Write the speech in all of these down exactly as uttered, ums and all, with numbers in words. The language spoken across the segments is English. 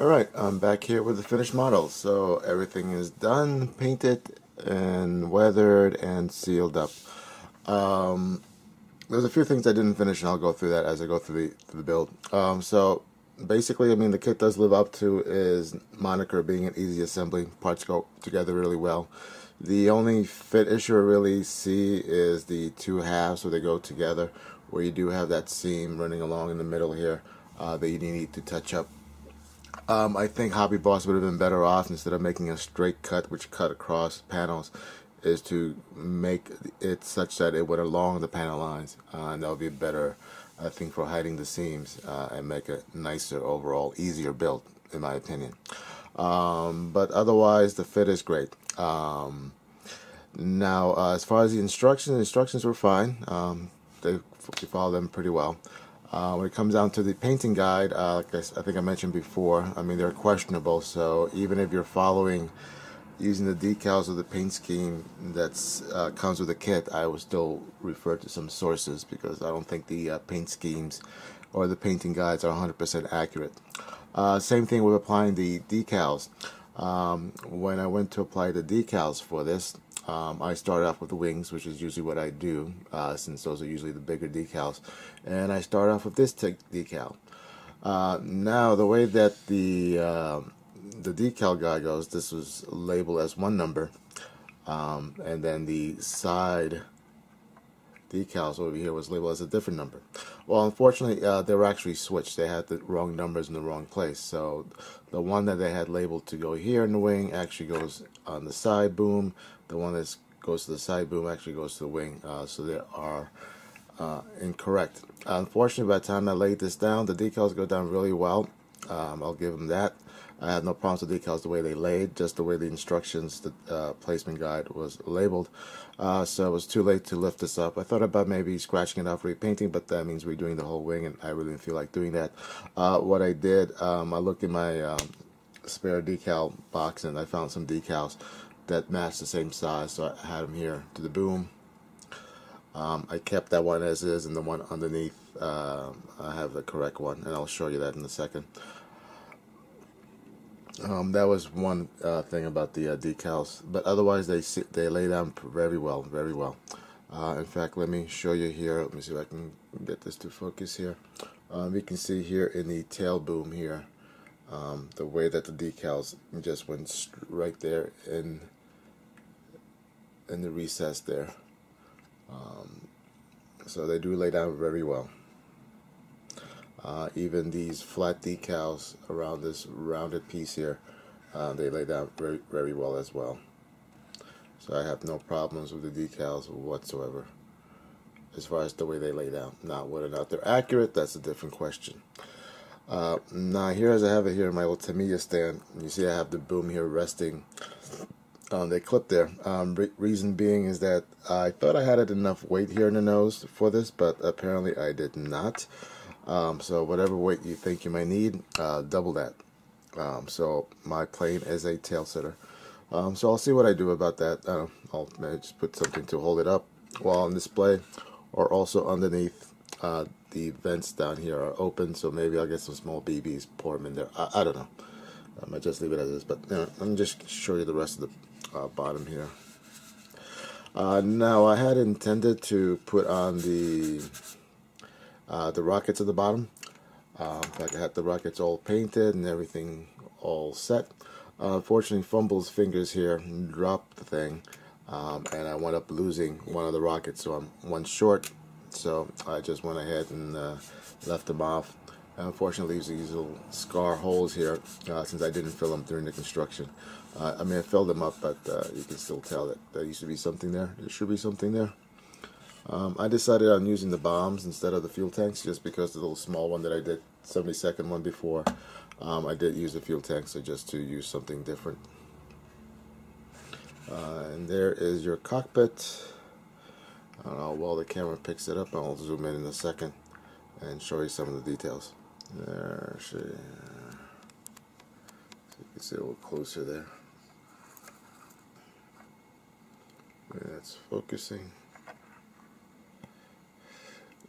Alright, I'm back here with the finished model. So everything is done, painted and weathered and sealed up. Um, there's a few things I didn't finish, and I'll go through that as I go through the, through the build. Um, so basically, I mean, the kit does live up to its moniker, being an easy assembly. Parts go together really well. The only fit issue I really see is the two halves where they go together, where you do have that seam running along in the middle here uh, that you need to touch up. Um, I think Hobby Boss would have been better off, instead of making a straight cut which cut across panels, is to make it such that it went along the panel lines, uh, and that would be better, I think, for hiding the seams uh, and make a nicer overall, easier build, in my opinion. Um, but otherwise, the fit is great. Um, now, uh, as far as the instructions, the instructions were fine. Um, they follow them pretty well. Uh, when it comes down to the painting guide, uh, like I, I think I mentioned before, I mean, they're questionable. So even if you're following using the decals of the paint scheme that uh, comes with the kit, I would still refer to some sources, because I don't think the uh, paint schemes or the painting guides are one hundred percent accurate. Uh, same thing with applying the decals. Um, when I went to apply the decals for this, um, I started off with the wings, which is usually what I do, uh, since those are usually the bigger decals, and I started off with this decal. Uh, now, the way that the uh, the decal guy goes, this was labeled as one number, um, and then the side decals over here was labeled as a different number. Well, unfortunately, uh, they were actually switched. They had the wrong numbers in the wrong place. So the one that they had labeled to go here in the wing actually goes on the side boom. The one that goes to the side boom actually goes to the wing. Uh, so they are uh, incorrect. Unfortunately, by the time I laid this down, the decals go down really well. Um, I'll give them that. I have no problems with decals the way they laid, just the way the instructions, the uh, placement guide was labeled. Uh, so it was too late to lift this up. I thought about maybe scratching it off, repainting, but that means redoing the whole wing, and I really didn't feel like doing that. Uh, what I did, um, I looked in my um, spare decal box, and I found some decals that matched the same size, so I had them here to the boom. Um, I kept that one as is, and the one underneath, uh, I have the correct one, and I'll show you that in a second. Um, that was one uh, thing about the uh, decals, but otherwise they they lay down very well, very well. Uh, in fact, let me show you here. Let me see if I can get this to focus here. Um, you can see here in the tail boom here, um, the way that the decals just went right there in in the recess there. Um, so they do lay down very well. Uh, even these flat decals around this rounded piece here, uh, they lay down very, very well as well. So I have no problems with the decals whatsoever, as far as the way they lay down. Now, whether or not they're accurate, that's a different question. Uh, now, here as I have it here in my little Tamiya stand, you see I have the boom here resting on the clip there. Um, re reason being is that I thought I had it enough weight here in the nose for this, but apparently I did not. Um, so whatever weight you think you may need, uh, double that. Um, so my plane is a tail sitter. Um, so I'll see what I do about that. Uh, I'll just put something to hold it up while on display, or also underneath. Uh, the vents down here are open, so maybe I'll get some small B Bs, pour them in there. I, I don't know. I might just leave it as is, but you know, I'm just show you the rest of the uh, bottom here. Uh, now I had intended to put on the Uh, the rockets at the bottom. Uh, like I had the rockets all painted and everything all set. Uh, unfortunately, Fumble's fingers here dropped the thing, um, and I wound up losing one of the rockets, so I'm one short. So I just went ahead and uh, left them off. And unfortunately, leaves these little scar holes here uh, since I didn't fill them during the construction. Uh, I mean, I filled them up, but uh, you can still tell that there used to be something there. There should be something there. Um, I decided on using the bombs instead of the fuel tanks, just because the little small one that I did, seventy-second one before, um, I did use the fuel tank, so just to use something different. Uh, and there is your cockpit. I don't know how well the camera picks it up. I'll zoom in in a second and show you some of the details. There she is. So you can see a little closer there. That's focusing.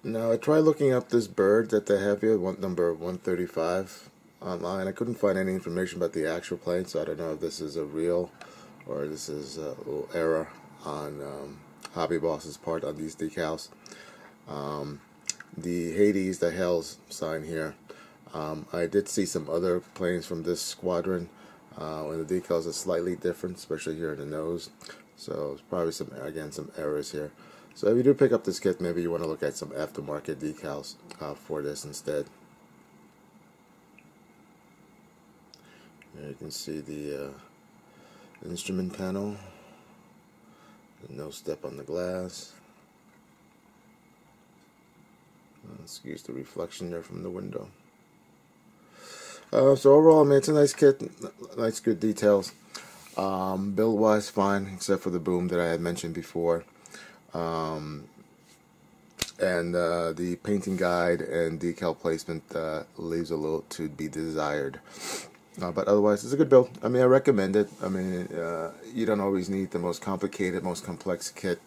Now I tried looking up this bird that they have here, one, number one thirty-five, online. I couldn't find any information about the actual plane, so I don't know if this is a real or this is a little error on um, Hobby Boss's part on these decals. Um, the Hades, the Hells sign here. Um, I did see some other planes from this squadron, uh, and the decals are slightly different, especially here in the nose. So it's probably some, again, some errors here. So if you do pick up this kit, maybe you want to look at some aftermarket decals uh, for this instead. Here you can see the uh, instrument panel. No step on the glass. Excuse the reflection there from the window. Uh, so overall, I mean, it's a nice kit, nice good details. Um, build wise, fine, except for the boom that I had mentioned before. Um, and uh, the painting guide and decal placement uh, leaves a little to be desired. Uh, but otherwise, it's a good build. I mean, I recommend it. I mean, uh, you don't always need the most complicated, most complex kit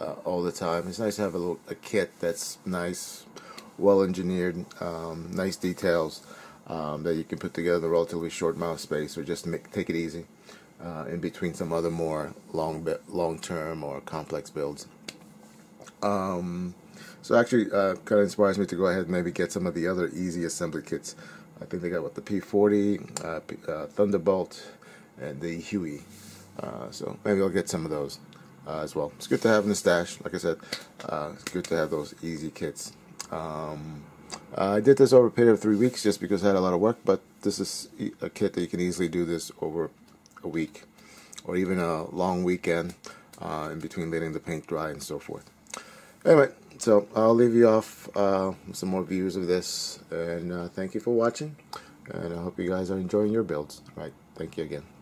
uh, all the time. It's nice to have a little a kit that's nice, well engineered, um, nice details um, that you can put together in a relatively short amount of space, or just make, take it easy uh, in between some other more long long term or complex builds. Um, so actually, uh, kind of inspires me to go ahead and maybe get some of the other easy assembly kits. I think they got what, the P forty, uh, P uh, Thunderbolt, and the Huey. Uh, so maybe I'll get some of those uh, as well. It's good to have in the stash. Like I said, uh, it's good to have those easy kits. Um, I did this over a period of three weeks just because I had a lot of work, but this is a kit that you can easily do this over a week or even a long weekend uh, in between letting the paint dry and so forth. Anyway. So I'll leave you off uh, with some more views of this, and uh, thank you for watching, and I hope you guys are enjoying your builds. All right, thank you again.